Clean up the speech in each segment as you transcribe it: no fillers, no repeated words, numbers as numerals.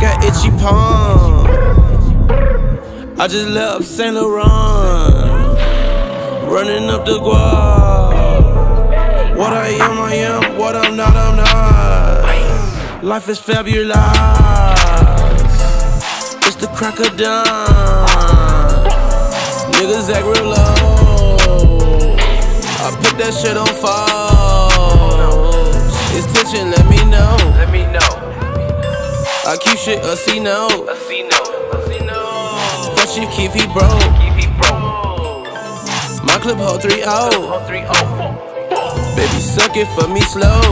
got itchy palm. I just left Saint Laurent, running up the guap. What I am, what I'm not, I'm not. Life is fabulous. It's the crack of dawn. Niggas act real low. I put that shit on fire. It's tension, let me know. Let me know. I keep shit a C-note. But Chief Keef, he broke. My clip hold 3-0. Baby, suck it for me slow.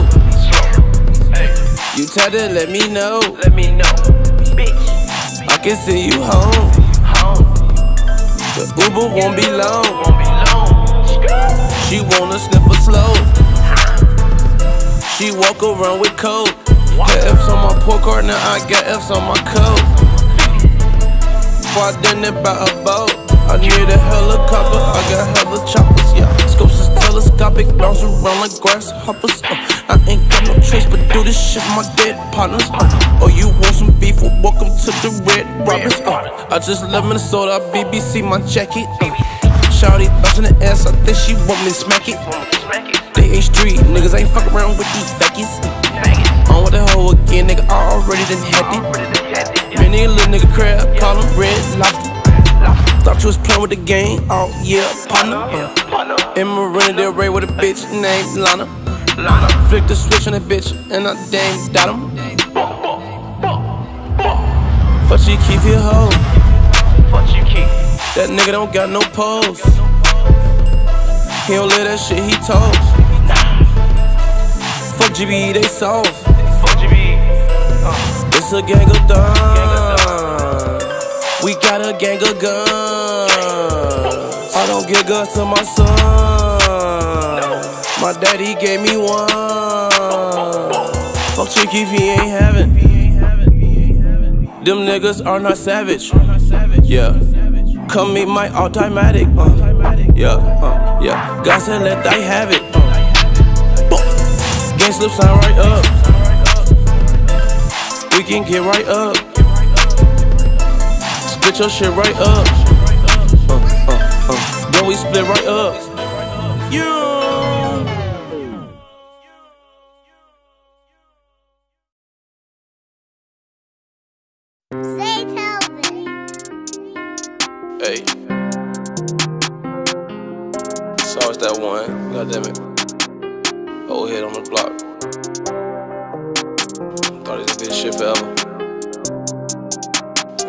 You tired of let me know. I can see you home. The Uber won't be long. She wanna sniff a slow. She walk around with coke. Got F's on my poor card, now I got F's on my coat. Before I done it by a boat, I need a helicopter, I got hella choppers, yeah. Scopes is telescopic, bounce around like grasshoppers. I ain't got no trace, but do this shit for my dead partners. Oh, you want some beef? Well, welcome to the Red Robbers. I just left Minnesota, BBC my jacket. Shawty bouncing the ass, I think she want me to smack it. They ain't street, niggas ain't fuck around with these fackies. On with the hoe again, nigga, I already done had it. Man, nigga, little nigga crab, call him Red Lobster. Thought you was playing with the game, oh yeah, partner. In Marina Del Rey with a bitch named Lana. Flick the switch on that bitch, and I dang dot him. Fuck you, keep your hoe. That nigga don't got no pose. He don't live that shit he told. Fuck GB, they soft. It's a gang of thugs. We got a gang of guns. I don't give guns to my son. My daddy gave me one. Fuck Chief Keef, he ain't having. Them niggas are not savage. Yeah. Come meet my automatic. Yeah. God said let they have it. Gang slip sign right up. We can get right up. Split your shit right up. Then we split right up. Yeah. Say tell me. Hey. It's always that one. God damn it. Old head on the block. Thought it was good shit forever.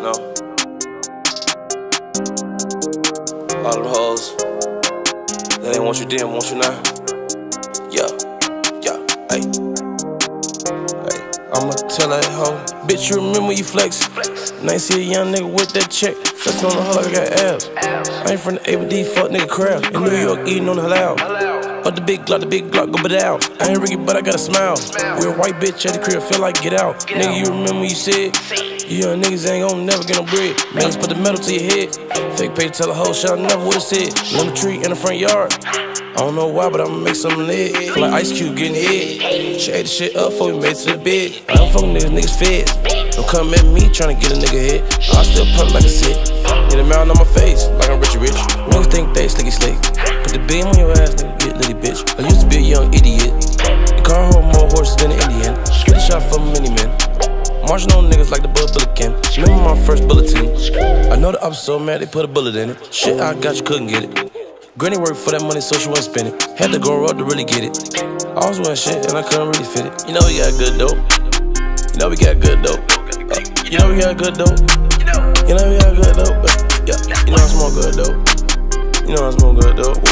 No. All them hoes, they ain't want you then, want you now. Yeah, ayy. Ay. I'ma tell that hoe, bitch, you remember you flex. Now you see a young nigga with that check. Flex on the hoe like I got abs. I ain't from the ABD, fuck nigga crowd. In New York, eating on the halal. But the big Glock, go but out. I ain't Ricky, but I got a smile. We're a white bitch at the crib, feel like get out. Nigga, you remember you said? You young niggas ain't gon' never get no bread. Niggas put the metal to your head. Fake pay to tell a hoe shit, I never would've said. Lemon tree in the front yard. I don't know why, but I'ma make something lit. Feel like Ice Cube getting hit. She ate the shit up before we made it to the bed. I don't fuck niggas, niggas fed. Don't come at me tryna get a nigga hit. I still pump like a sick. Get a mountain on my face, like I'm Richie Rich. Niggas think they slicky slick. Put the beam on your ass, nigga. Little bitch, I used to be a young idiot. The car hold more horses than an Indian. Get a shot for many men. Marching on niggas like the bulletin. Remember my first bulletin. I know the ops so mad they put a bullet in it. Shit, I got you, couldn't get it. Granny worked for that money so she wasn't spend it. Had to grow up to really get it. I was wearing shit and I couldn't really fit it. You know we got good dope. You know we got good dope. You know we got good dope. You know we got good dope. Yeah, you know I smoke good dope. You know I smoke good dope.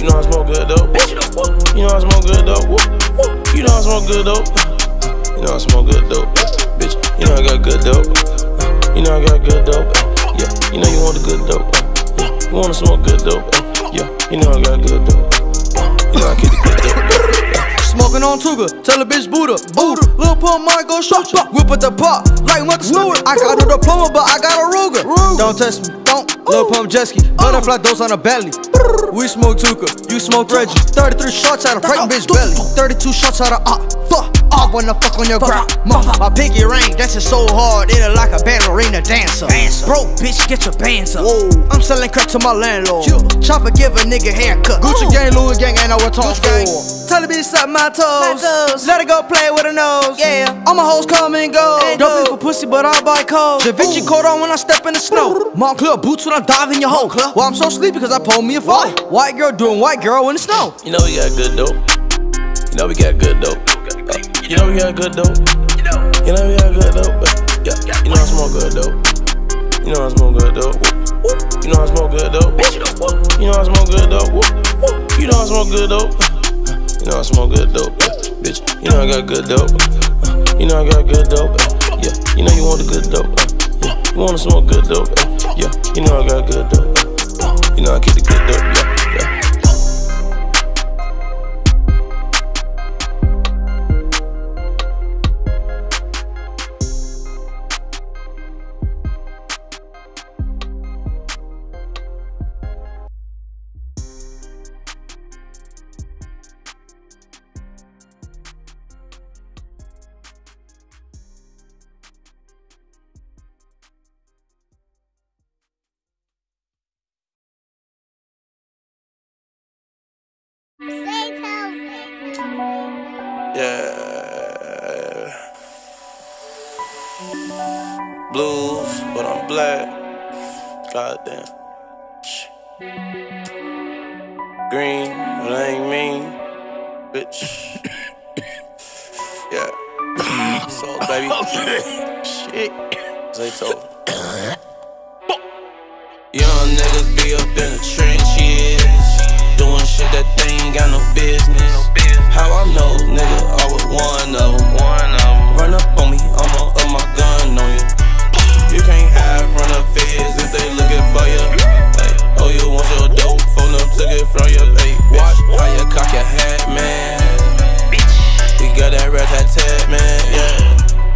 You know I smoke good though. You know I smoke good though. You know I smoke good though. You know I smoke good though. Bitch, you know I got good though. You know I got good though. Yeah, you know you want the good though. Yeah, you wanna smoke good though. Yeah, you know I got good though. You know I keep the good dope. Smoking on Tuga, tell a bitch Buddha, Buddha. Lil Pump might go shoot you. Whip at the pop, like Mother Stewart. I got no diploma, but I got a Ruger. Don't test me, don't. Lil Pump jet ski, butterfly dose on a belly. We smoke Tuka, you smoke Reggie. 33 shots out of breaking bitch belly. 32 shots out of hard when I fuck on your grot. My pinky ring, that's just so hard, it like a ballerina dancer. Bro, bitch, get your bands up. Whoa, I'm selling crack to my landlord. Chopper give a nigga haircut. Gucci gang, Louis gang, ain't no what talk for. Tell the bitch suck my toes. Let her go play with her nose. Yeah, all my hoes come and go. Don't be for pussy, but I buy cold. Da Vinci caught on when I step in the snow. Montclair boots when I dive in your hole. Well, I'm so sleepy because I pulled me a fall. White girl doing white girl in the snow. You know we got good dope. You know we got good dope. You know we got good dope. You know we got good dope. You know I smoke good dope. You know I smoke good dope. You know I smoke good dope. You know I smoke good dope. You know I smoke good dope. You know I smoke good dope. Bitch, you know I got good dope. You know I got good dope. Yeah, you know you want the good dope. Yeah, you wanna smoke good dope. Yeah, you know I got good dope. You know I keep the good dope. Yeah. Yeah. Blues, but I'm black. Goddamn. Green, but I ain't mean. Bitch. Yeah. So, baby. Shit. Zayto. Young niggas be up in the trenches. Doing shit that they ain't got no business. How I know, nigga, I was one of them. Run up on me, I'ma up my gun on you. You can't hide from the feds if they looking for you. Ay, oh, you want your dope, phone up, took it from your baby. Watch how you cock your hat, man. You got that rat-tat-tat, man, yeah.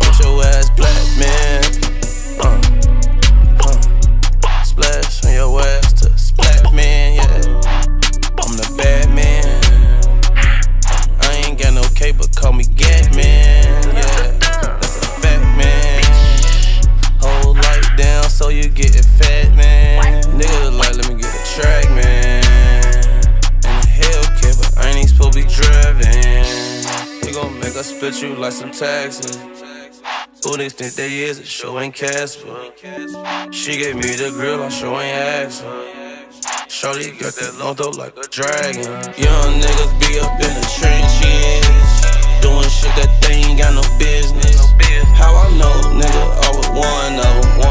Put your ass black, man. Splash on your ass to splat, man, yeah. I'm the bad man. But call me Gatman, yeah. That's a fat man. Hold light down so you gettin' fat, man. Nigga like, let me get a track, man. And a Hellcat, but I ain't supposed to be driving. You gon' make us split you like some taxes. Who they think they is, it sure ain't Casper. She gave me the grill, I sure ain't asking. Shorty got that long throat like a dragon. Young niggas be up in the trenches. Doing shit that they ain't got no business. How I know, nigga, I was one of them.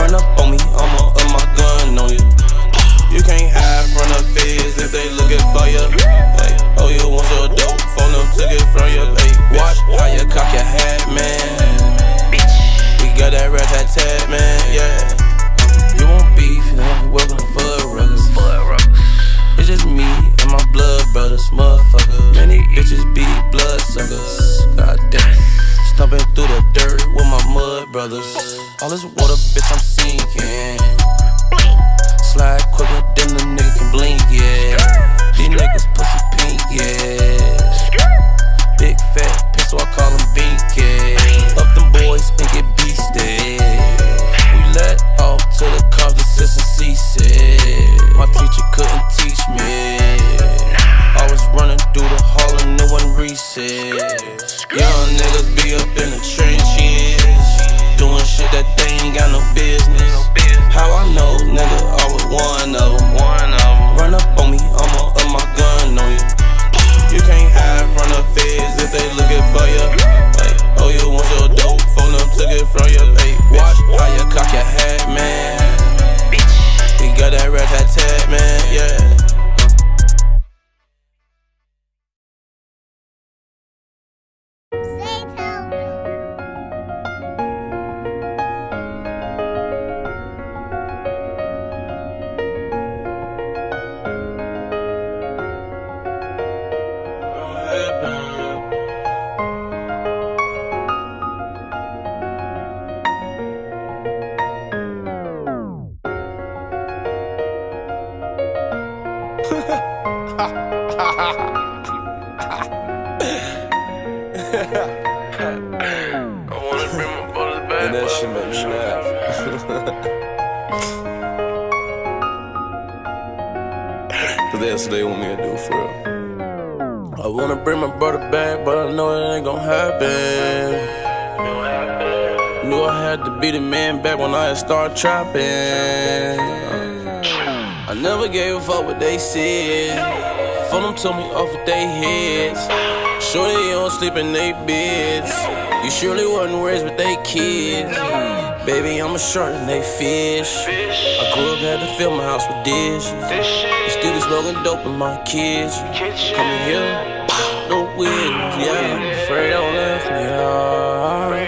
Run up on me, I'ma up my gun on you. You can't hide from the feds if they looking for you. Ay, oh, you want your dope, phone them, took it from your baby. Watch how you cock your hat, man. We got that rat-tat-tat, man, yeah. You want beef, then welcome for ruggers. It's just me and my blood brothers, motherfuckers. Many bitches be blood suckers, goddamn. Stomping through the dirt with my mud brothers. All this water, bitch, I'm sinking. Slide quicker than the nigga can blink, yeah. These niggas pussy pink, yeah. Big fat pistol, I call him Bink, yeah. Up them boys and get beasted. Let off to the cops, the system ceases. My teacher couldn't teach me. I was running through the hall and no one recess. Young niggas be up in the trenches. Doing shit that they ain't got no business. How I know, nigga, I was one of them. Run up on me, I'ma up my gun on you. You can't hide from the feds if they looking for you. Ay, oh, you want your dope, phone up, took it from your baby. Watch how you cock your hat, man. You got that rat-tat-tat, man, yeah. Ha ha ha. shit made me laugh. Cause that's what they want me to do for real. I wanna bring my brother back, but I know it ain't gon' happen. Knew I had to be the man back when I had started trapping. I never gave a fuck what they said. Fuck them took me off with they heads. Surely you don't sleep in they beds. You surely wasn't raised with they kids. Baby, I'm a shark and they fish. I grew up, had to fill my house with dishes. Still be smoking dope in my kids. Coming here, no wind, yeah. Afraid I left me, yeah.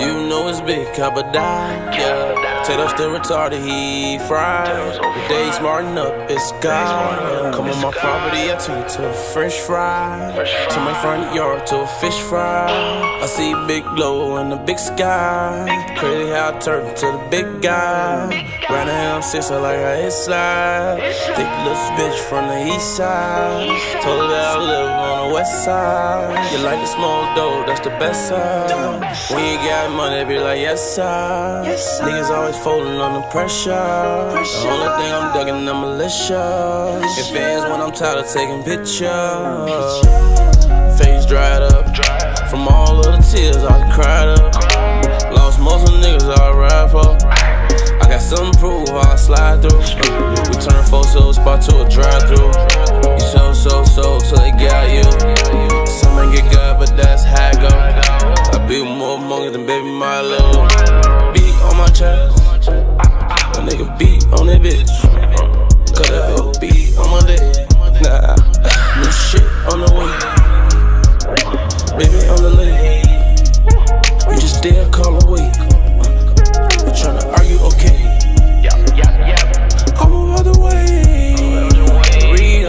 You know it's big, I'ma die, yeah. Tell us they're retarded, he fried. The day smartin' up, it's God. Yeah. Come on my property, I turn to a french fry. To my front yard, to a fish fry. I see big glow in the big sky. Crazy how I turn to the big guy. Right now, since I like her inside. Thick little bitch from the east side. Told her that I live on the west side. You like the small dough, that's the best side. When you got money, be like, yes, sir. Niggas always folding under pressure. The only thing I'm ducking, I'm militia. And fans, when I'm tired of taking pictures. Face dried up. From all of the tears, I cried up. Lost most of the niggas I ride for. I got something to prove while I slide through. We turn a 4-0 spot to a drive-through. You so till they got you. Some men get good, but that's how it go. I be more monkey than baby Milo. Beat on my chest. A nigga beat on that bitch. Cut that whole beat on my dick. Nah, new shit on the way. Baby on the leg. You just dare call away. You tryna argue, okay? I'm all the way. Read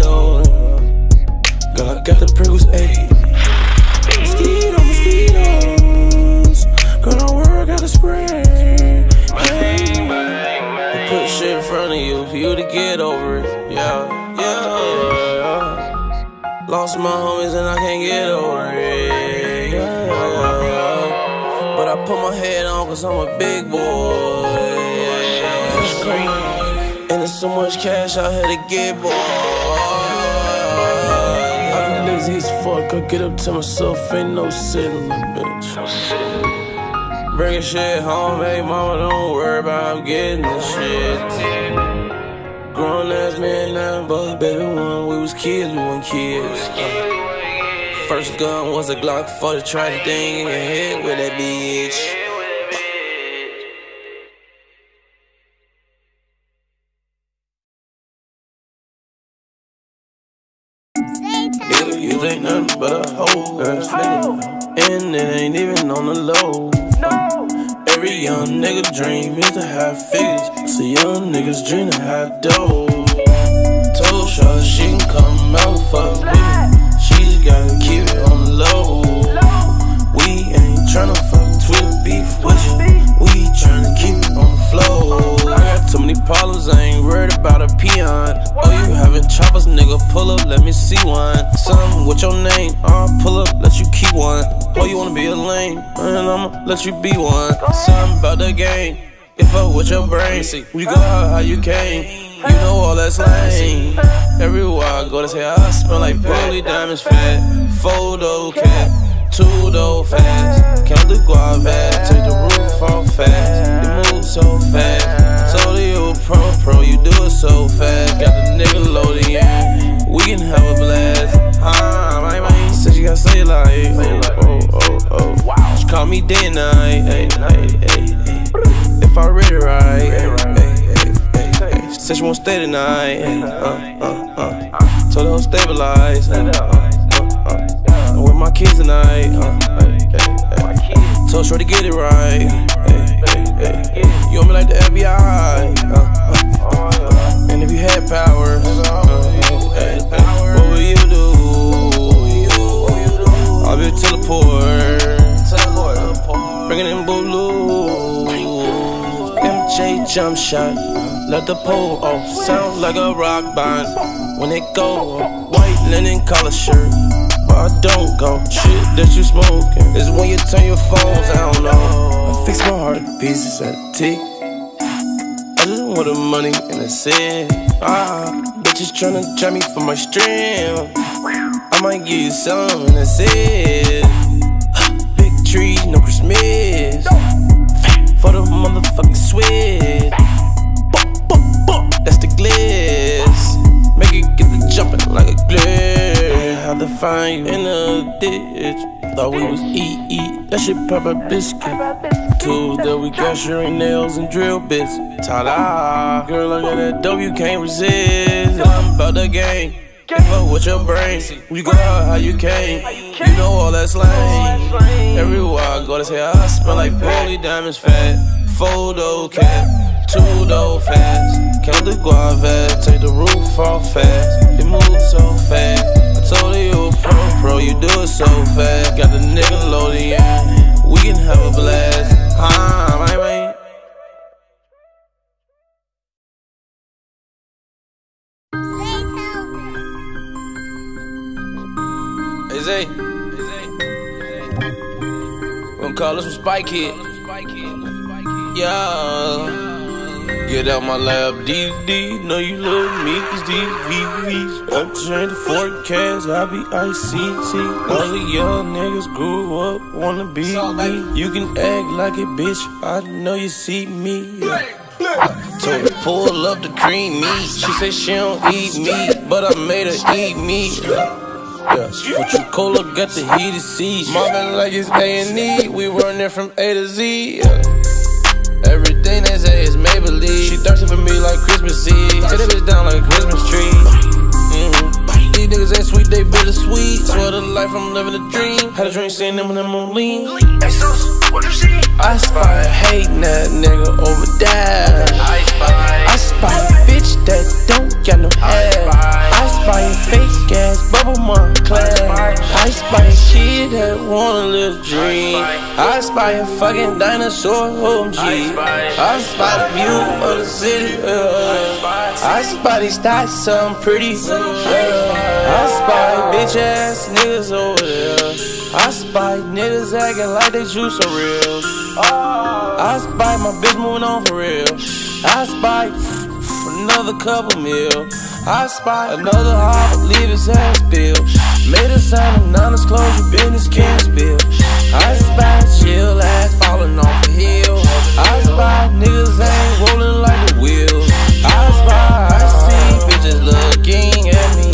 on. Girl, I got the Pringles, ayy. Mosquitoes. Girl, don't worry, I got the spray. Hey, put shit in front of you for you to get over it. Yeah. Lost my homies and I can't get over it. But I put my head on cause I'm a big boy, yeah. And there's so much cash out here to get, boy. I be lazy as fuck, I get up to myself, ain't no sitting, bitch. Bringing shit home, hey mama, don't worry about I'm getting this shit. Grown ass man now, but baby when we was kids, we weren't kids. First gun was a Glock 40, try the thing in your head with that bitch. You ain't nothing but a hoe, and it ain't even on the low. Every young nigga dream is to have figures, so young niggas dream to have dough. Told her she can come out for me. She's gotta keep it on the low. We ain't tryna fuck Twitter beef with you. We tryna keep it on the flow. I got too many problems, I ain't worried about a peon. Oh, you having choppers, nigga, pull up, let me see one. Something with your name, I'll pull up, let you keep one. Oh, you wanna be a lame, and I'ma let you be one. Something about the game, it fuck with your brain. See, you go out how you came. You know all that's lame. Everywhere I go, they say I smell like pearly diamonds fat. 4-door cat, 2-door fast. Count the guava, take the roof off fast. You move so fast. Told you pro, you do it so fast. Got the nigga loaded, yeah. We can have a blast. My said you gotta say like, oh. Wow. She called me day and night, ay. If I read it right. Said she won't stay tonight. Told her to stabilize. I'm with my kids tonight. Told her to get it right. You want me like the FBI? And if you had power, what would you do? I'll be a teleport. Bringing in blue. MJ jump shot. Let the pole off, sound like a rock band. When it go up, white linen collar shirt. But I don't go, shit that you smoking is when you turn your phones, I don't know. fix my heart to pieces at a tick. I just want the money and that's it. Bitches tryna try me for my strength. I might give you some and that's it. Big trees, no Christmas. For the motherfucking switch. That's the glitz. Make it get the jumping like a glitz. How to find you in a ditch. Thought we was eat, that shit pop a biscuit. Tools that we got, shearing nails and drill bits. Ta-da, girl, look at that dope, you can't resist. I'm about the game, fuck with your brains. You go out how you came, you know all that slang. Everywhere I go, they say I smell like poly diamonds fat. Photo cap, two-door fast. Count the guava, take the roof off fast. It moves so fast. Told you pro, you do it so fast. Got the nigga loaded, yeah. We can have a blast. My man. Hey, Zay. Gonna call us some Spike Kid. Yeah. Get out my lab, DD, know you love me, cause these VVs. I'm trying to forecast, I be ICT. All the young niggas grew up, wanna be me. You can act like it, bitch, I know you see me. Told her, pull up the cream meat. She said she don't eat meat, but I made her eat meat. Yeah. Coca-Cola got the heat to see. Mobbing like it's A&E, we run there from A to Z. Everything they say is Maybelline. She thirsty for me like Christmas Eve. Take that bitch down like a Christmas tree. These niggas ain't sweet, they bittersweet. Swear to life, I'm living a dream. Had a dream seeing them when I'm on lean. I spy hating that nigga over that. I spy a bitch that don't got no ass. I spy a fake ass bubble mom class. I spy a kid that wanna live a dream. I spy a fucking dinosaur OMG. I spy the view of the city. I spy these thoughts, some pretty. I spy bitch ass niggas over there. I spy niggas acting like they juice so real. I spy my bitch moving on for real. I spy another couple meal. I spy another hop, leave his ass bill. Made a sign of non-disclosure, business can't spill. I spy chill ass falling off a hill. I spy niggas ain't rolling like the wheels. I spy, I see bitches looking at me.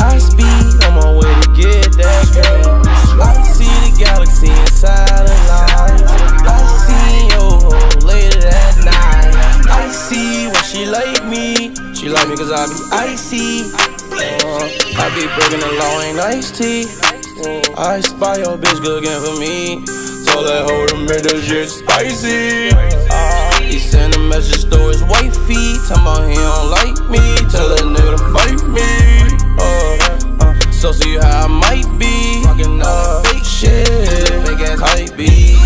I speed on my way to get that girl. I see the galaxy inside of life. I see your hoe later that night. I see why she like me. She like me cause I be icy. I be breaking the law, ain't iced tea. I spy your bitch cooking for me. Told that hoe to make that shit spicy. He sent a message through his wifey. Talking about he don't like me. Tell that nigga to fight me. So see how I might be. Fucking fake shit. Fake ass hype be.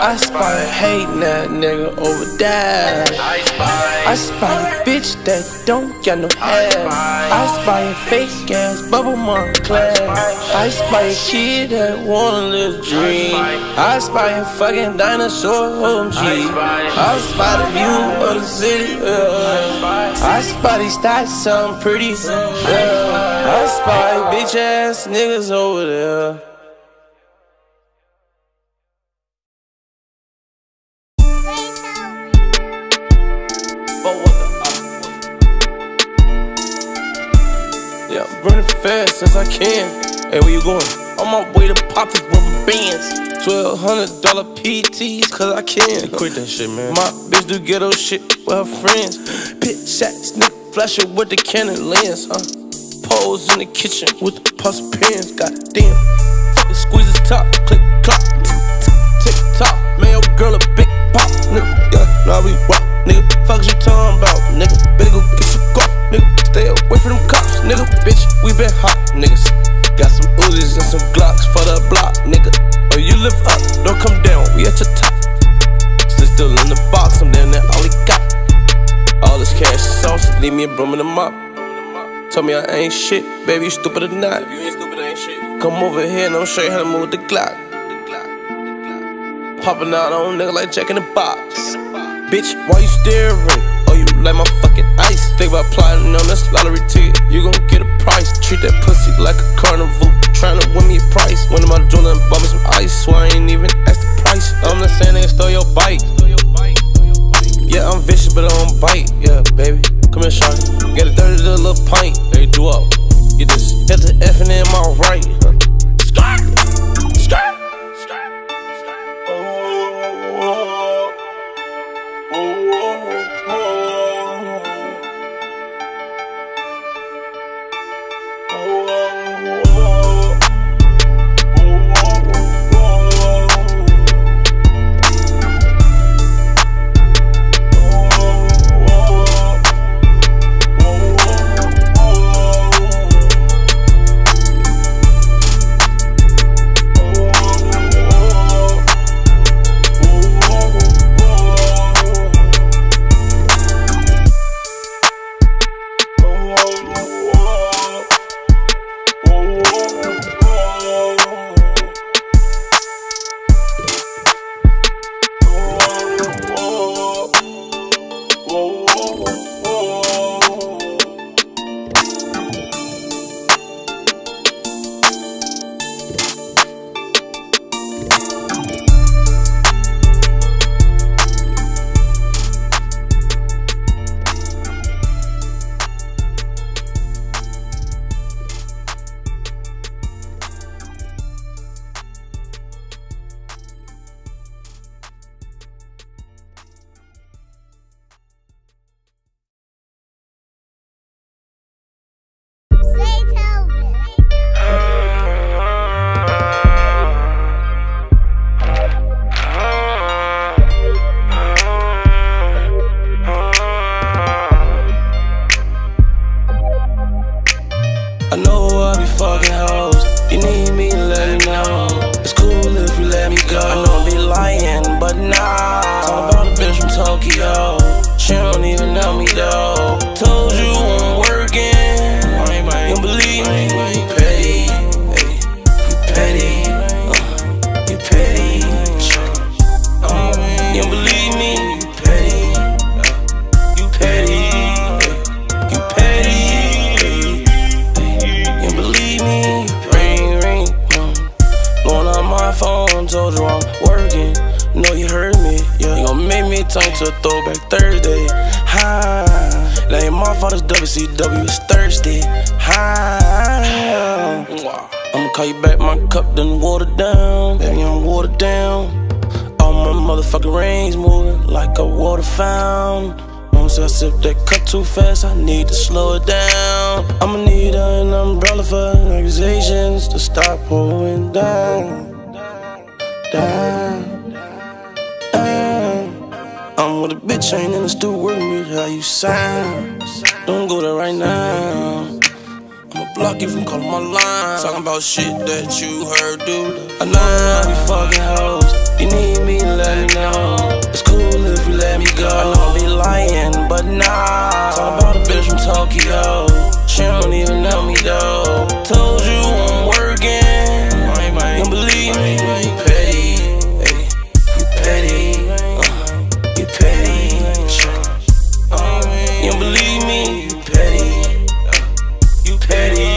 I spy hating that nigga over there. I spy a bitch that don't got no ass. I spy a fake ass bubble mom class. I spy a kid that wanna live a dream. I spy a fucking dinosaur OMG. I spy the view of the city. I spy these thoughts, something pretty. I spy bitch ass niggas over there. Yeah, I'm running fast as I can. Hey, where you going? On my way to Poppy's with my bands. $1,200 PTs, cause I can. Quit that shit, man. My bitch do ghetto shit with her friends. Pit shot, sneak, flasher with the Canon lens, huh? Pose in the kitchen with the puss pins, goddamn. Fucking squeeze his top, click, clock, tick, tock. Man, your girl a big pop, nigga. Yeah, now we rock, nigga. Fuck you talking about, nigga. Better go get your car, nigga. Stay away from them cops, nigga. Bitch, we been hot, niggas. Got some Uzis and some Glocks for the block, nigga. Oh, you live up, don't come down, we at your top. Still in the box, I'm down there, all he got. All this cash is sauce, leave me a broom and a mop. Tell me I ain't shit, baby, you stupid or not. If you ain't stupid, I ain't shit. Come over here and I'm show you how to move the Glock. Popping out on nigga like Jack in the Box. Bitch, why you staring? Oh, you like my fucking ice. Think about plotting on this lottery ticket. You gon' get a price. Treat that pussy like a carnival. Tryna win me a price. When am I doing nothing but me some ice? So I ain't even asked the price. I'm not saying they stole your bike. Yeah, I'm vicious, but I don't bite. Yeah, baby, come here, shawty. Get a dirty little pint. They do up. You just hit the F and then my right. Shit that you heard, dude. I know I be fucking hoes. You need me, let me know. It's cool if you let me go. I know I be lying, but nah. Talk about a bitch from Tokyo. She don't even know me, though. Told you I'm working. You don't believe me. You petty. You petty. You petty. You don't believe me. You petty. You petty.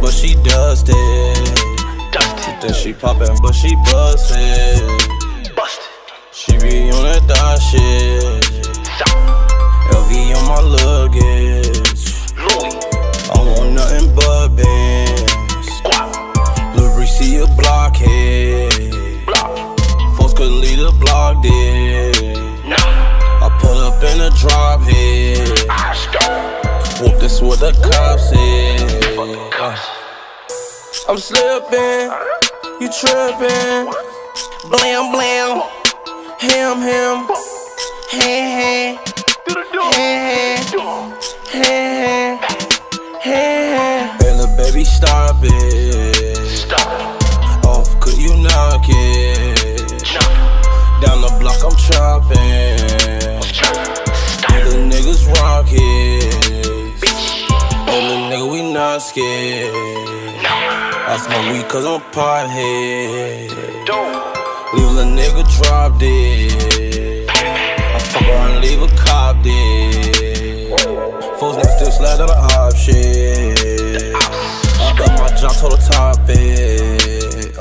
But she does it. often. She poppin', but she bustin'. She be on that thot shit. LV on my luggage. I want nothing but bands. Lil Reese a blockhead. Folks could leave the block dead. I pull up in a drop head. Whoop, this what the cops said. I'm slippin', you trippin', blam blam, him him, hey hey, hey hey, hey hey, hey. Hey little baby, stop it. Stop. Off, could you knock it? Down the block, I'm choppin'. Little niggas rock it. Little nigga, we not scared. I smoke weed cause I'm pothead. Leave a nigga drop dead. I fuck around and leave a cop dead. Folks next to the slide on the op shit. I up my job, told her top it.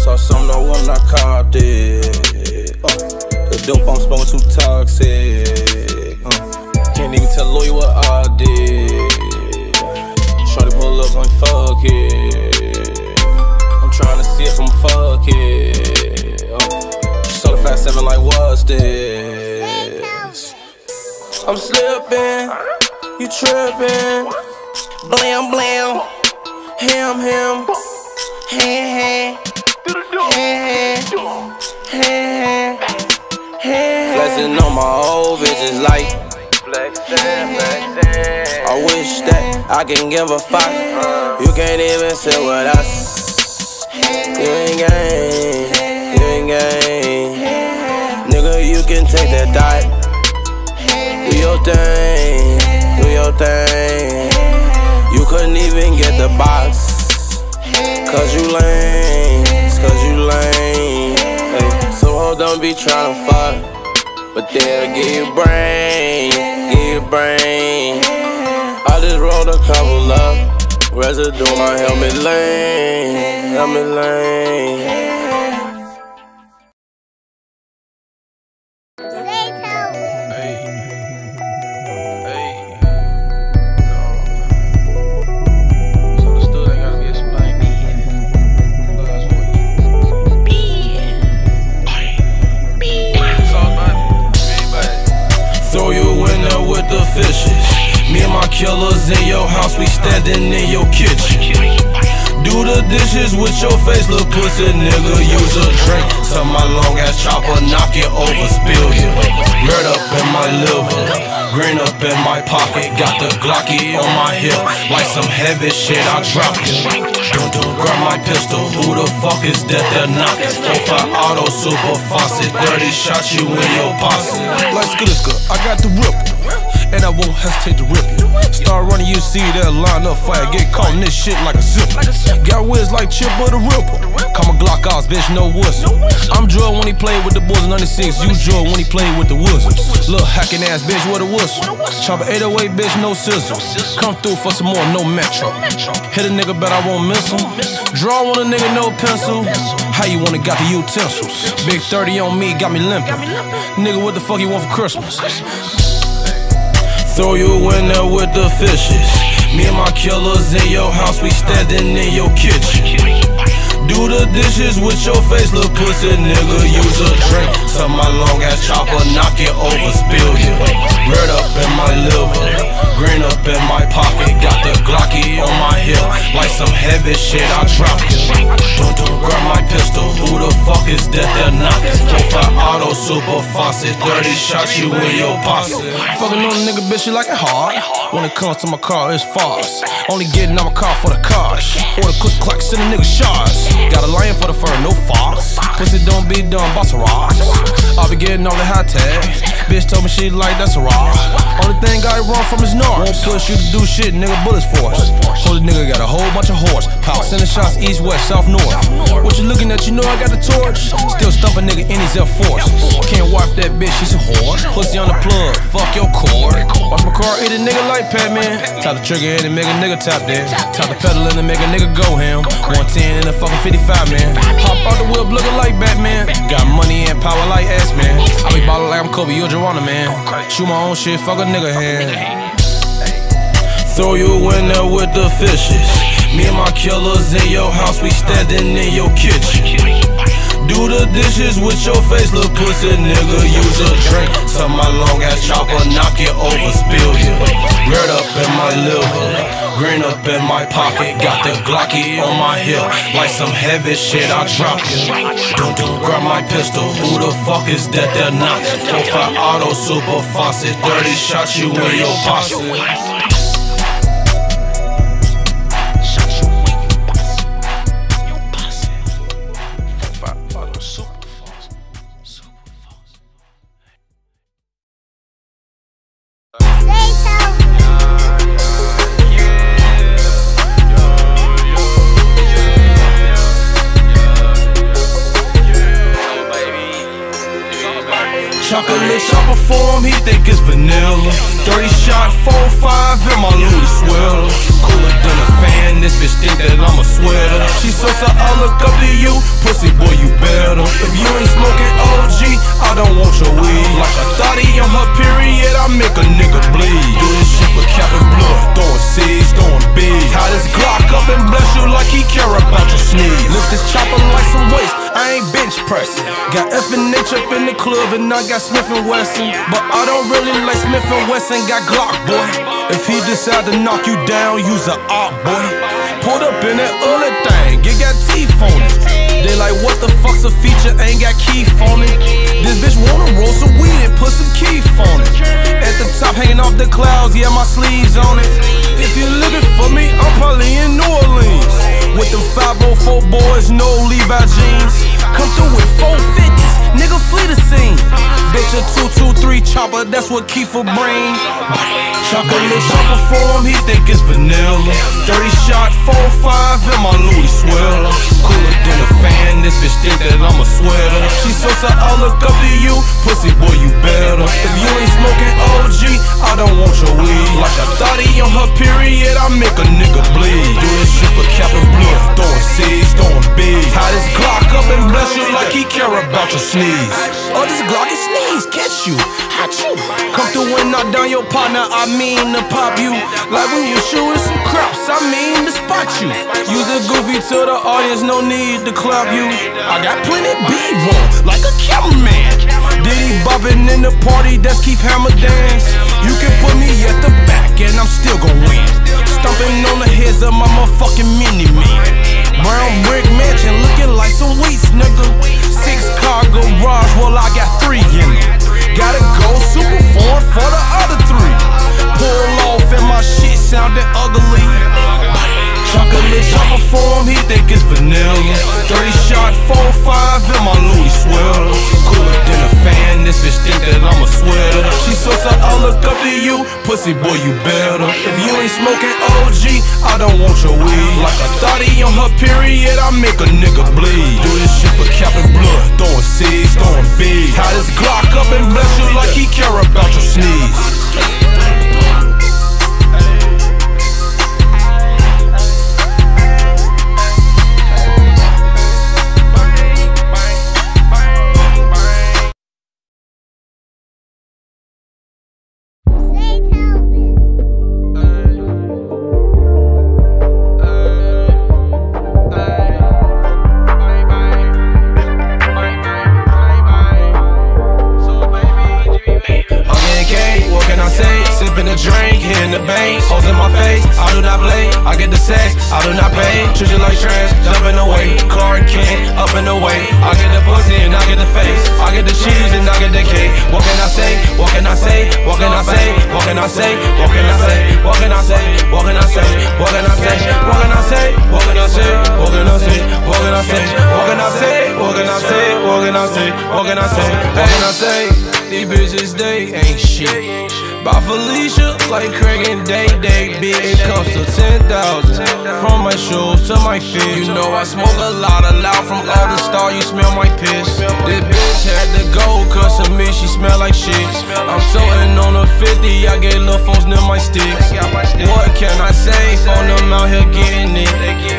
Saw some no one, I copped it. The dope I'm smoking too toxic. Can't even tell Lloyd what I did. Try to pull up, I'm like, fuck it. Tryna see if I'm fuck it. So the fast seven like what's this? I'm slippin', you trippin', blam blam, him him, hey hey, hey hey, hey hey. Flexin' on my old bitches like I wish that I can give a fuck. You can't even sit with us. You ain't gang, you ain't gang. Nigga, you can take that diet. Do your thing, do your thing. You couldn't even get the box. Cause you lame, cause you lame. Ay, so hoes don't be tryna fuck, but they'll give you brain, give you brain. I just rolled a couple up. Residue my helmet lane, helmet lane. Killers in your house, we standing in your kitchen. Do the dishes with your face, look pussy nigga, use a drink. Tell my long ass chopper, knock it over, spill you. Red up in my liver, green up in my pocket. Got the Glocky on my hip, like some heavy shit, I drop it. Grab my pistol, who the fuck is that? They're knocking. 4-5 auto, super faucet, 30 shots, you in your posse. Like Skiliska, I got the whip. And I won't hesitate to rip it. Start running, you see that line up fire. Get caught in this shit like a zipper. Got whiz like Chip or the Ripper. Call my Glock out, bitch, no whistle. I'm drilled when he played with the Bulls in 96. You drilled when he played with the Wizards. Little hacking ass bitch with a whistle. Chopper 808, bitch, no sizzle. Come through for some more, no metro. Hit a nigga, bet I won't miss him. Draw on a nigga, no pencil. How you wanna got the utensils? Big 30 on me, got me limping. Nigga, what the fuck you want for Christmas? Throw you in there with the fishes. Me and my killers in your house, we standing in your kitchen. Do the dishes with your face, look pussy nigga, use a drink. Tell my long ass chopper, knock it over, spill you. Red up in my liver, green up in my pocket. Got the Glocky on my hip, like some heavy shit, I drop it. Grab my pistol, who the fuck is that? They're knocking. 4-5 auto, super faucet, 30 shots, you in your posse. Fucking on a nigga, bitch, you like it hard. When it comes to my car, it's farce. Only getting out my car for the cars. Order quick clock, send a nigga shards. Got a lion for the fur, no fox. Pussy don't be dumb, boss a rocks. I'll be getting all the high tech. Bitch told me she like that's a rock. Only thing I run from is Nars. Won't push you to do shit, nigga, bullets for us. Holy nigga got a whole bunch of horse. Power sending shots east, west, south, north. What you looking at? You know I got a torch. Still stumping nigga in his Air Force. Can't walk Fuck that bitch, she's a whore. Pussy on the plug, fuck your cord. Watch my car hit a nigga like Pac-Man. Top the trigger in and make a nigga top down. Top the pedal in and make a nigga go ham. 110 in a fucking 55, man. Hop out the whip looking like Batman. Got money and power like ass, man. I be ballin' like I'm Kobe or Geronimo, man. Shoot my own shit, fuck a nigga hand. Throw you in there with the fishes. Me and my killers in your house, we standing in your kitchen. Do the dishes with your face, little pussy nigga, use a drink. Suck my long ass chopper, knock it over, spill you. Red up in my liver, green up in my pocket. Got the Glocky on my hip, like some heavy shit, I drop it. Grab my pistol, who the fuck is that they're knocking? 45 auto, super faucet, 30 shots you in your posse. Chocolate chopper for him, he think it's vanilla. 30 shot, 4-5 in my Louis swill. Cooler than a fan, this bitch think that I'm a sweater. She so sad, I look up to you, pussy boy, you better. If you ain't smoking OG, I don't want your weed. Like a thotty on her period, I make a nigga bleed. Do this shit for Captain Blood, throwing C's, throwing B's. Tie this Glock up and bless you like he care about your sneeze. Lift this chopper like some waist, I ain't bench pressing. Got F&H up in the club and I got Smith & Wesson, but I don't really like Smith & Wesson, got Glock, boy. If he decide to knock you down, use a op, boy. Pulled up in that other thing, it got teeth on it. They like, what the fuck's a feature, ain't got Keef on it. This bitch wanna roll some weed and put some Keef on it. At the top, hanging off the clouds, yeah, my sleeves on it. If you're looking for me, I'm probably in New Orleans. With them 504 boys, no Levi jeans. Come through with 450s, nigga, flee the scene. Bitch, a 223 chopper, that's what Keef will bring. Chocolate chopper for him, he think it's vanilla. 30 shot, 4-5 in my Louis swill. Cooler than a fan, this bitch think that I'm a sweater. She so sad, I look up to you, pussy boy, you better. If you ain't smoking OG, I don't want your weed. Like a thotty on her period, I make a nigga bleed. Do this shit for Captain Blood, throwing C's, throwing B's. Tie this Glock up and bless you like he care about your sneeze. Oh, this Glocky sneeze, catch you, hot you. Come through and knock down your partner, I mean to pop you. Like when you shooting some crops, I mean to spot you. Use a goofy to the audience, no need to clap you. I got plenty B-roll, like a cameraman. Diddy bopping in the party, that's Keef Hammer Dance. You can put me at the back and I'm still gon' win. Stomping on the heads of my motherfucking mini-man. Brown brick mansion looking like some weeds, nigga. 6-car garage, well I got 3 in it. Gotta go super foreign for the other 3. Pull off and my shit sounded ugly. Chocolate chopper for him, he think it's vanilla. 30 shot, 4-5 in my Louis swill. Cooler than a fan, this bitch think that I'm a sweater. She so sad, I look up to you, pussy boy, you better. If you ain't smoking OG, I don't want your weed. Like a thotty on her period, I make a nigga bleed. Do this shit for Captain Blood, throwing C's, throwing B's. Tie this Glock up and bless you like he care about your sneeze. She smell like shit. I'm toting on a 50, I get little phones near my sticks. What can I say? Phone them out here getting it.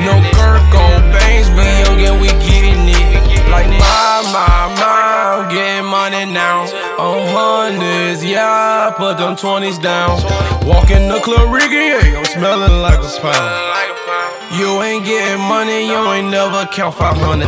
No Kirk on Bangs, we young and we getting it. Like my, I'm getting money now. On hundreds, yeah, I put them 20s down. Walking the club, Ricky, I'm smelling like a pound. You ain't getting money, you ain't never count 500,000.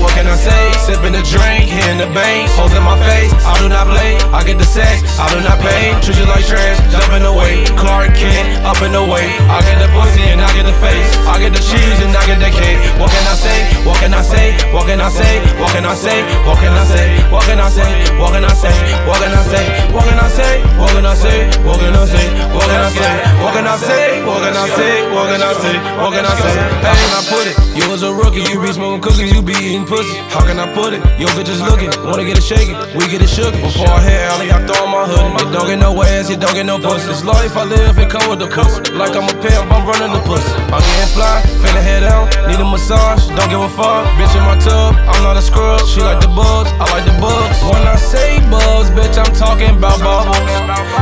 What can I say? Sipping a drink, hitting the bank, holes in my face. I do not play, I get the sex, I do not pay. Treat you like trash, jumping away. Clark Kent, up in the way. I get the pussy and I get the face. I get the cheese and I get the cake. What can I say? What can I say? What can I say? What can I say? What can I say? What can I say? What can I say? What can I say? What can I say? What can I say? What can I say? What can I say? What can I say? What can I say? What can I say? What can I say? How can I put it? You was a rookie, you be smoking cookies, you be eating pussy. How can I put it? Yo bitches looking, wanna get it shaking, we get it shook. Before I hit alley, I throw my hoodie. It don't get no ass, it don't get no pussy. This life I live, it come with the pussy. Like I'm a pimp, I'm running the pussy. I'm getting fly, finna head out, need a massage, don't give a fuck. Bitch in my tub, I'm not a scrub. She like the bugs, I like the bugs. When I say bugs, bitch, I'm talking about bubbles.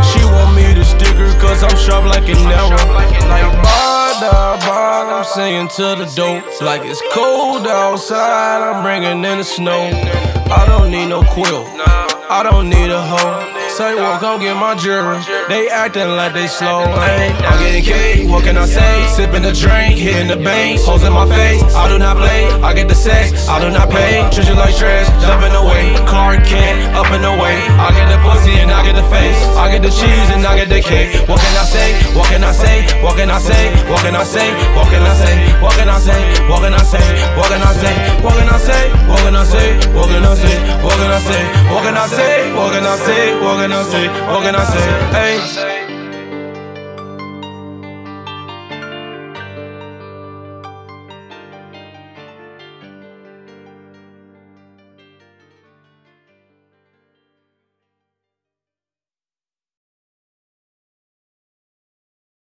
She want me to stick her, cause I'm sharp like an arrow. Like bada bada, I'm singing to the dope. Like it's cold outside, I'm bringing in the snow. I don't need no quilt, I don't need a hoe. Say what, go get my jewelry. They acting like they slow. I'm getting cake, what can I say? Sipping the drink, hitting the bank, holes in my face. I do not play, I get the sex, I do not pay. Treat you like trash, jumping away. Clark Kent, up in the way. I get the pussy and I get the face. I get the cheese and I get the cake. What can I say? What can I say? What can I say? What can I say? What can I say? What can I say? What can I say? What can I say? What can I say? What can I say? What can I say? What can I say? What can I say? What can I say? What can I say? What can I say? What can I say? Hey.